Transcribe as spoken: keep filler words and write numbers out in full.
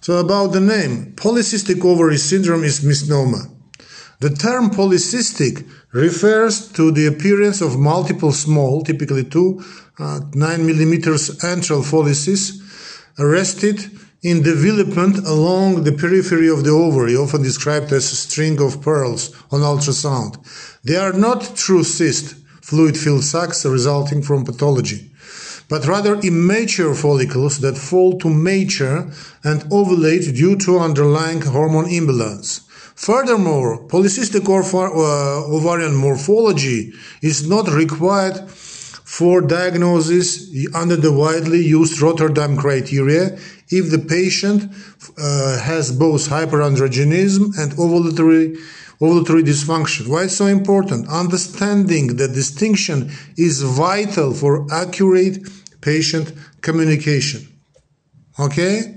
So about the name, polycystic ovary syndrome is misnomer. The term polycystic refers to the appearance of multiple small, typically two, uh, nine millimeter antral follices arrested in development along the periphery of the ovary, often described as a string of pearls on ultrasound. They are not true cysts, fluid-filled sacs resulting from pathology, but rather immature follicles that fall to mature and ovulate due to underlying hormone imbalance. Furthermore, polycystic ovarian morphology is not required for diagnosis under the widely used Rotterdam criteria if the patient uh, has both hyperandrogenism and ovulatory, ovulatory dysfunction. Why it's so important? Understanding the distinction is vital for accurate patient communication. Okay?